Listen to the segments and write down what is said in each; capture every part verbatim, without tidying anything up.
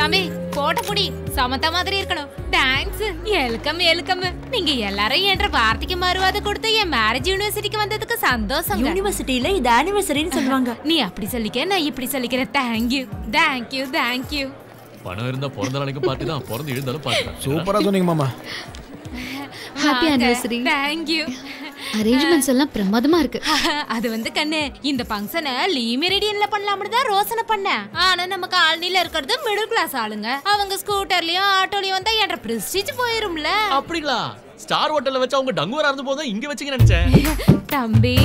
தம்பி போட்டபடி சமத்த மாதிரி இருக்கணும். தேங்க்ஸ். Welcome welcome. நீங்க எல்லாரும் என்ற வார்த்தைக்கு மறுவாத கொடுத்து என் மேரேஜ் யுனிவர்சிட்டிக்கு வந்ததுக்கு சந்தோஷம். யுனிவர்சிட்டில இது ஆனிவர்சரின்னு சொல்வாங்க. நீ அப்படி சொல்லிக்க நான் இப்படி சொல்லிக்கிறேன். Thank you. Thank you. Thank you. பணம் இருந்தா பிறந்த நாளைக்கு பார்ட்டி தான். பிறந்து எழுந்தாலும் பார்ட்டி. சூப்பரா சொன்னீங்க மாமா. Happy anniversary. Thank you. arrangements எல்லாம் பிரமாதமா இருக்கு. அது வந்து கண்ணே இந்த ஃபங்க்ஷனை லீ மெரிடியன்ல பண்ணலாம்னு தான் ரோசனை பண்ணேன். ஆனா நம்ம காலனில இருக்குறது மிடில் கிளாஸ் ஆளுங்க. அவங்க ஸ்கூட்டர்லயோ ஆட்டோலயோ வந்தா என்ற பிரஸ்டீஜ் போயிரும்ல. அப்படிங்களா? ஸ்டார் ஹோட்டல்ல வச்சா அவங்க டங்குவரா இருந்து போதா இங்க வெச்சிங்க நினைச்சேன். தம்பி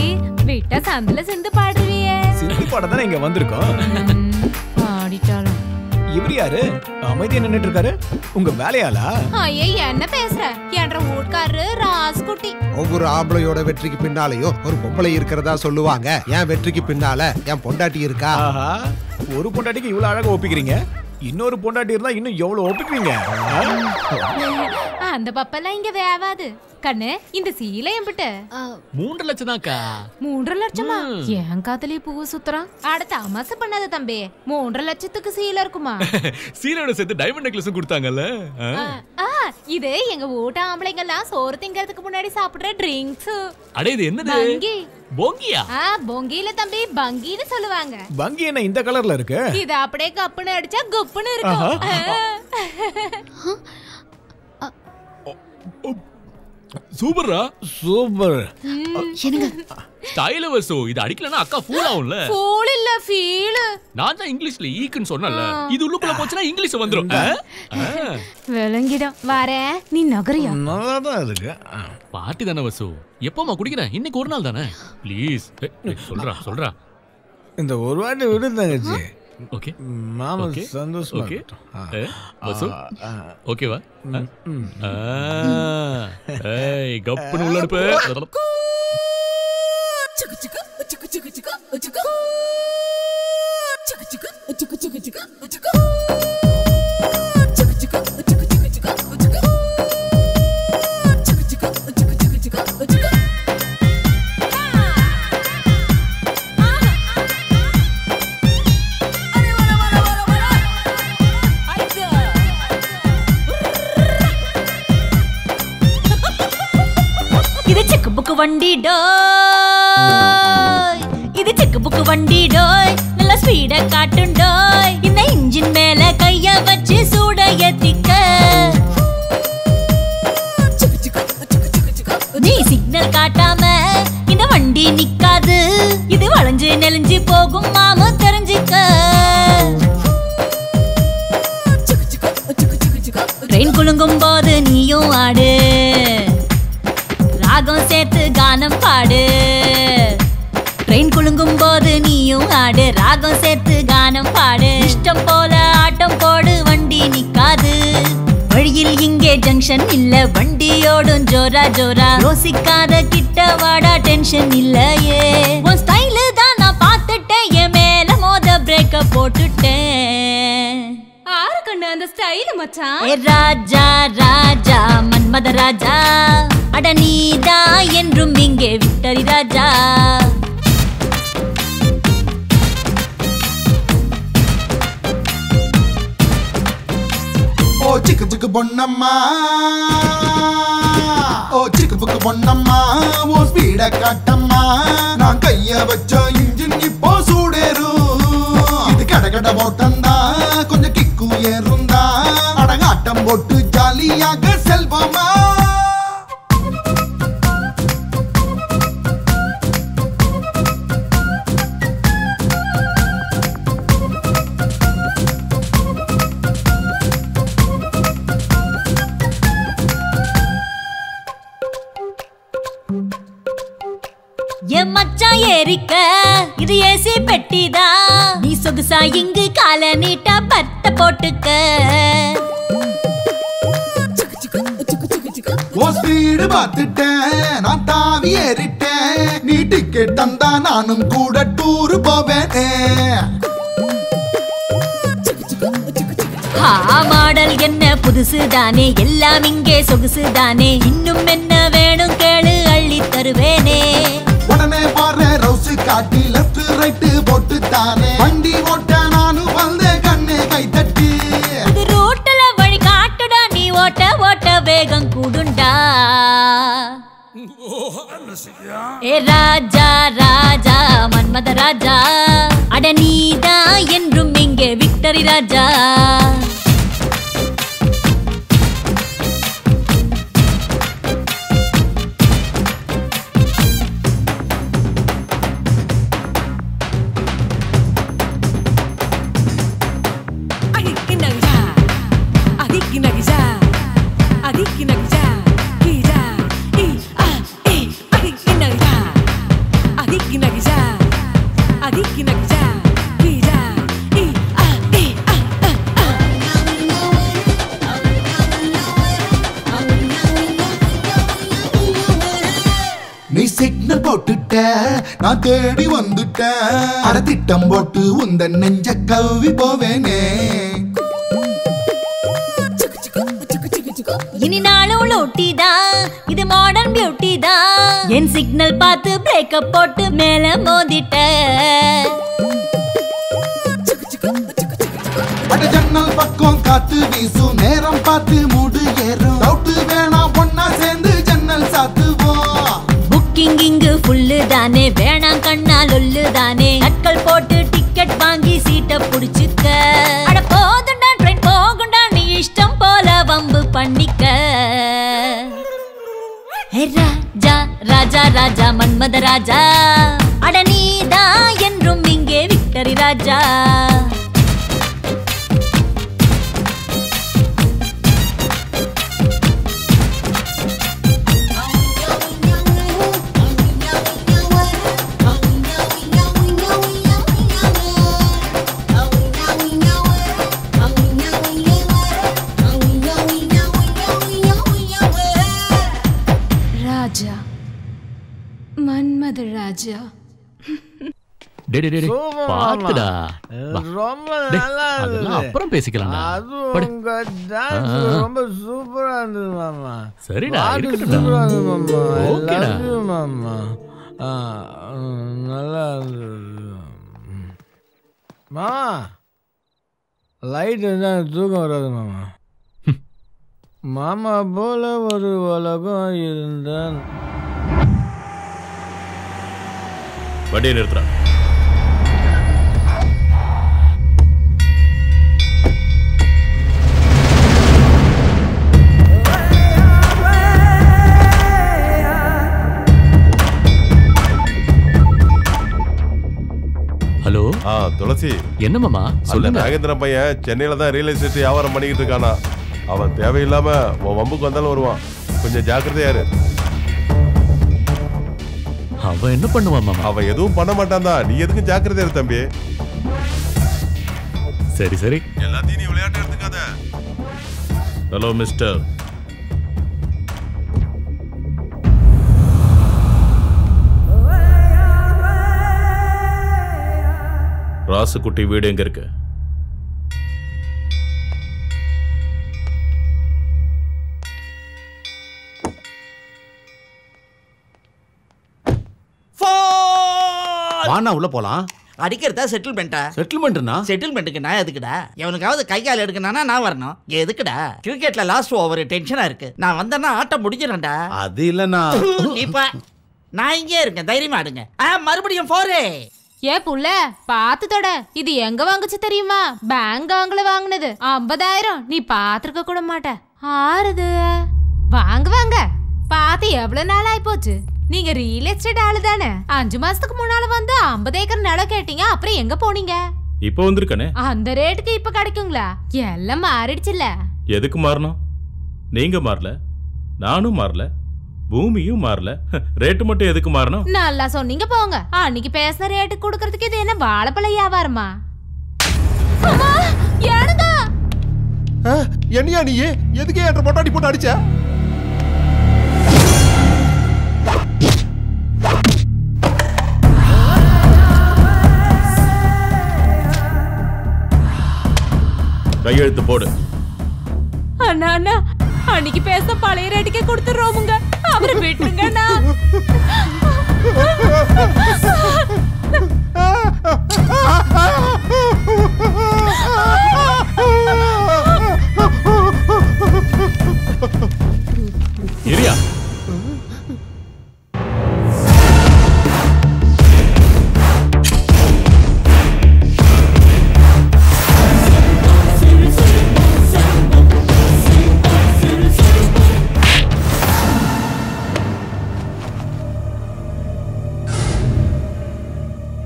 விட்டா சந்தல செந்து பாடுறியே. செந்து பாட தான் இங்க வந்திருக்கோம். ஆடிட்டாலும் இவரு யாரு? அமைதியா நின்னுட்டு இருக்காரு. உங்க வேலையாளா? ஐயா என்ன பேசுற? என்ற ஊட்காரரு ராஸ்குட்டி. ஒவ்வொரு ஆம்பளையோட வெற்றிக்கு பின்னாலயோ ஒரு பொம்பளை இருக்கிறதா சொல்லுவாங்க. என் வெற்றிக்கு பின்னால என் பொண்டாட்டி இருக்கா. ஒரு பொண்டாட்டிக்கு இவ்வளவு அழகா ஒப்பிக்கிறீங்க, இன்னொரு பொண்டாட்டி இருந்தா இன்னும் எவ்வளவு ஒப்பிக்கிறீங்க. அந்த பப்பெல்லாம் இங்க வேவாது கண்ணு. இந்த சீலை என்கிட்ட மூன்று லட்சம் தான்க்கா. மூன்று லட்சமா? என் காதலே பூ சுத்துறான். அட தமாசு பண்ணாத தம்பி, மூன்று லட்சத்துக்கு சீலை இருக்குமா? சீலையோட சேர்த்து டைமண்ட் நெக்லஸும் கொடுத்தாங்கல்ல. இது எங்க ஊட்ட ஆம்பளைங்க எல்லாம் சோறு திங்கிறதுக்கு முன்னாடி சாப்பிடுற ட்ரிங்க்ஸ். அட இது என்னது? பங்கி. போங்கியா? ஆ போங்கில தம்பி பங்கின்னு சொல்லுவாங்க. பங்கி என்ன இந்த கலர்ல இருக்கு? இது அப்படியே கப்புன்னு அடிச்சா குப்புன்னு இருக்கும். சூப்பரா? சூப்பர். என்னங்க ஸ்டைல் வசோ இது அடிக்கலனா அக்கா ஃபூல் ஆவும்ல. ஃபூல் இல்ல ஃபீல். நான் தான் இங்கிலீஷ்ல ஈக்குன்னு சொன்னல. இது உள்ளுக்குள்ள போச்சுனா இங்கிலீஷ் வந்துரும். விளங்கிடும். வாரே நீ நகரியா? நல்லா தான் இருக்கு. பார்ட்டி தான வசோ? எப்பமா குடிக்குற? இன்னைக்கு ஒரு நாள் தானே. ப்ளீஸ் சொல்றா சொல்றா. இந்த ஒரு வாட்டி விடுங்கச்சி. ஓகே. மாமா சந்தோஷமா. ஓகே. வசோ. ஓகேவா? ஏய் கப்புன்னு உள்ள அனுப்பு. சிக்கு சிக்கு சிக்கு சிக்கு சிக்கு சிக்கு சிக்கு சிக்கு சிக்கு சிக்கு சிக்கு சிக்கு சிக்கு சிக்கு சிக்கு சிக்கு சிக்கு சிக்கு. வண்டி டோய் இது செக்கு புக்கு வண்டி டோய் நல்லா ஸ்பீடா காட்டும் டோய். இந்த இன்ஜின் மேல கைய வச்சு சூட ஏத்திக்க. நீ சிக்னல் காட்டாம இந்த வண்டி நிக்காது. இது வளைஞ்சு நெளிஞ்சு போகும் மாமா தெரிஞ்சுக்க. ட்ரெயின் குலுங்கும் போது நீயும் ஆடு. ராகம் சேர்த்து கானம் பாடு. ட்ரெயின் குலுங்கும் போது நீயும் ஆடு. ராகம் சேர்த்து கானம் பாடு. இஷ்டம் போல ஆட்டம் போடு. வண்டி நிக்காது வழியில். இங்கே ஜங்ஷன் இல்ல. வண்டியோடும் ஜோரா ஜோரா. யோசிக்காத கிட்ட வாடா. டென்ஷன் இல்லையே. உன் ஸ்டைலு தான் நான் பார்த்துட்டேன். என் மேல மோத பிரேக்க போட்டுட்டேன். ஆறு கண்ணு அந்த ஸ்டைலு மச்சான். ஏ ராஜா ராஜா மன்மத ராஜா. அட நீதா என்றும் இங்கே விக்டரி ராஜா. ஓ சிக்கு புக்கு பொன்னம்மா. ஓ சிக்கு புக்கு பொன்னம்மா. ஓ ஸ்பீட காட்டம்மா. நான் கைய வச்சா இன்ஜின் இப்போ சூடேறும். இது கடகட ஓட்டந்தா கொஞ்சம் கிக்கு ஏறுந்தா. அடங்காட்டம் போட்டு ஜாலியாக செல்வமா. மச்சான் ஏறிக்க இது ஏசி பெட்டிதா. நீ சொகுசா இங்கு கால நீட்டா பத்த போட்டுக்க. ஓ ஸ்பீடு பார்த்துட்டேன் நான் தாவி ஏறிட்டேன். நீ டிக்கெட் தந்தா நானும் கூட டூரு போவேனே. மாடல் என்ன புதுசுதானே. எல்லாம் இங்கே சொகுசுதானே. இன்னும் என்ன வேணும் கேளு அள்ளி தருவேனே. உடனே பாரு ரவுசு காட்டி லெஃப்ட் ரைட்டு போட்டு தானே. வண்டி ஓட்ட நானும் வந்து கண்ணு கை தட்டி. राजा राजा मन्मद राजा अडनीदा என்றும் இங்கே விக்டரி ராஜா நான் தேடி வந்துட்டேன் அட திட்டம் போட்டு உந்த நெஞ்ச கவ்வி போவேனே இனி நாளும் லூட்டிதா இது மாடர்ன் பியூட்டிதா என் சிக்னல் பார்த்து பிரேக்கப் போட்டு மேல மோதிட்ட அட ஜன்னல் பக்கம் காத்து வீசும் நேரம் பார்த்து மூடு ஏறும் டவுட் வேணா ஒண்ணா சேர்ந்து ஜன்னல் சாத்துவோம் बुकिंग इंग फुल दाने वेणा कन्ना लुल्ल दाने अटकल पोट टिकट वांगी सीट पुडिचुक्क अड पोदुंडा ट्रेन पोगुंडा नी इष्टम पोल वंबु पन्निक्क हे राजा राजा राजा मन्मद राजा अड नीदा एन्रुम इंगे विक्टरी राजा ராஜா டே டே டே பாத்துடா ரொம்ப நல்லா அதெல்லாம் அப்புறம் பேசிக்கலாம்டா அதுங்க டான்ஸ் ரொம்ப சூப்பரா இருந்துது மாமா சரிடா இருக்கட்டும் மாமா ஓகேடா மாமா நல்லா மாமா லைட் என்ன தூக்கம் வராது மாமா மாமா போல ஒரு உலகம் இருந்தான் बड़े निर्तरा हेलो हाँ तुलसी येन्ना मामा सुनना नागेंद्रन भैया चेन्नई लता रियल एस्टेट व्यापार பண்ணிட்டு இருக்கானா அவன் தேவையில்லாம வம்புக்கு வந்தால வருவான் கொஞ்சம் ஜாக்கிரதையா இரு அவ என்ன பண்ணுவா மாமா அவ எதுவும் பண்ண மாட்டான்டா நீ எதுக்கு ஜாக்கிரதை இரு தம்பி சரி சரி எல்லாத்தையும் நீ விளையாட்ட எடுத்துக்காத ஹலோ மிஸ்டர் ராசுகுட்டி வீடு எங்க இருக்கு வாண்ணா உள்ள போலாம் அடிக்கிறதா செட்டில்மென்ட்டா செட்டில்மென்ட்னா செட்டில்மென்ட்க்கு நான் எதுக்குடா எவனுக்காவது கை கால் எடுக்கனானா நான் வரணும் எதுக்குடா கிரிக்கெட்ல லாஸ்ட் ஓவர் டென்ஷனா இருக்கு நான் வந்தனா ஆட்டம் முடிஞ்சிரேன்டா அது இல்லனா இப்ப நான் இங்கே இருக்கேன் தைரியமா ஆடுங்க ஆ மறுபடியும் ஃபோர் ஏ புள்ள பாத்து தொட இது எங்க வாங்குச்சு தெரியுமா பேங்காங்கல வாங்குனது ஐம்பதாயிரம் நீ பாத்துக்க கூட மாட்ட ஆறுது வாங்கு வாங்க பாத்து எவ்வளவு நாள் ஆயி போச்சு நீங்க ரியல் எஸ்டேட் ஆளு தானே அஞ்சு மாசத்துக்கு முன்னால வந்து ஐம்பது ஏக்கர் நிலம் கேட்டிங்க அப்புறம் எங்க போனீங்க இப்போ வந்திருக்கனே அந்த ரேட்டுக்கு இப்போ கிடைக்குங்களா எல்லாம் மாறிடுச்சுல எதுக்கு மாறணும் நீங்க மாறல நானும் மாறல பூமியும் மாறல ரேட் மட்டும் எதுக்கு மாறணும் நல்லா சொன்னீங்க போங்க அன்னைக்கு பேசற ரேட் கொடுக்கிறதுக்கு இது என்ன வாழைப்பழ வியாபாரமா அம்மா ஏனுங்க என்னையா நீ எதுக்கு ஏற்ற போட்டாடி போட்டு அடிச்ச கையெழுத்து போடு அண்ணா அண்ணா அன்னைக்கு பேச பழைய ரேட்டுக்கே கொடுத்துடுறோமுங்க அவரை விட்டுருங்க அண்ணா இரியா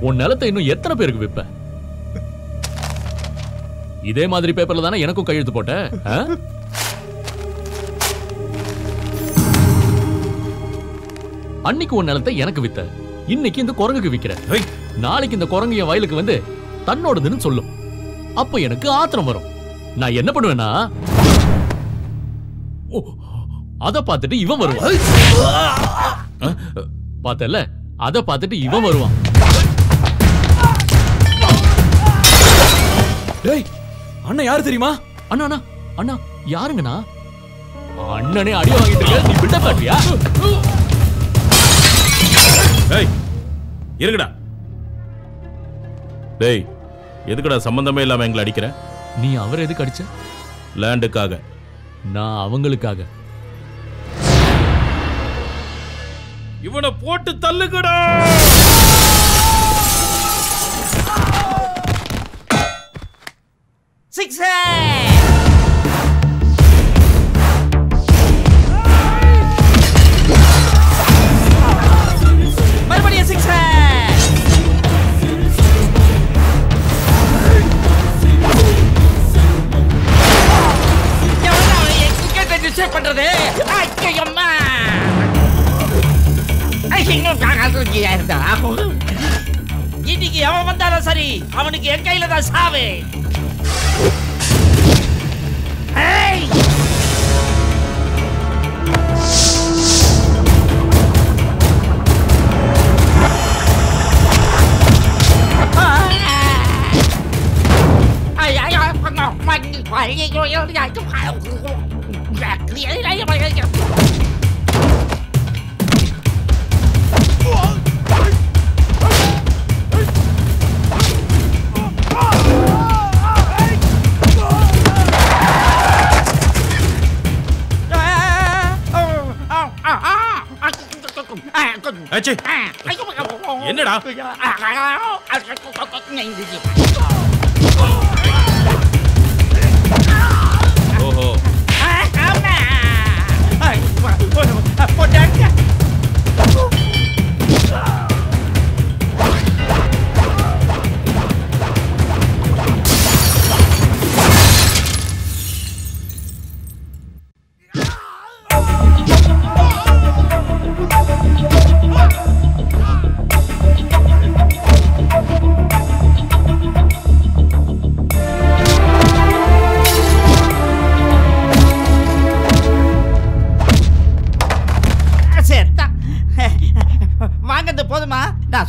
உன் நிலத்தை இன்னும் எத்தனை பேருக்கு விப்ப? இதே மாதிரி பேப்பர்ல தானே எனக்கும் கையெழுத்து போட்ட. அன்னைக்கு உன் நிலத்தை எனக்கு வித்த, இன்னைக்கு இந்த குரங்குக்கு விக்கிற. நாளைக்கு இந்த குரங்கு என் வயலுக்கு வந்து தன்னோடதுன்னு சொல்லும். அப்ப எனக்கு ஆத்திரம் வரும். நான் என்ன பண்ணுவேன்னா அதை பார்த்துட்டு இவன் வருவான். பார்த்தல, அதை பார்த்துட்டு இவன் வருவான். டேய், அண்ணா யாரு தெரியுமா? அண்ணா அண்ணா அண்ணா யாருங்கண்ணா? அண்ணனே அடி வாங்கிட்டு இருக்க, நீ பில்டப் காட்டியா? டேய் இருங்கடா. டேய் எதுக்குடா சம்பந்தமே இல்லாம எங்களை அடிக்கிற? நீ அவரை எதுக்கு அடிச்ச? லேண்டுக்காக, நான் அவங்களுக்காக. இவனை போட்டு தள்ளுங்கடா. சிக்ஸ் மறுபடியும் சிக்ஸ். பண்றது இன்னைக்கு அவன் வந்தாலும் சரி, அவனுக்கு என் கையில தான் சாவு. என்னடா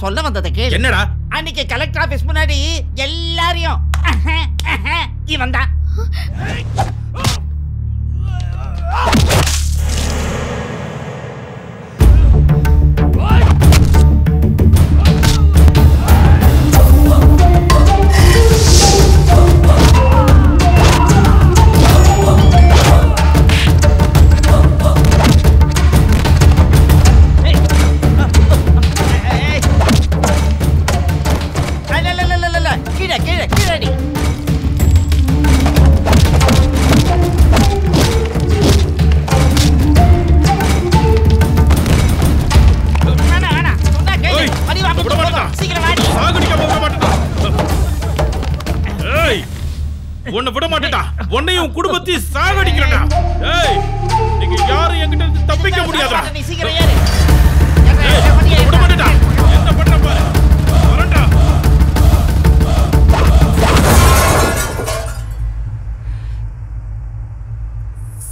சொல்ல வந்ததை கேளு. என்னடா அன்னைக்கு கலெக்டர் ஆபீஸ் முன்னாடி எல்லாரையும் இவன் தான்.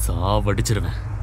சாவடிச்சிருவேன்.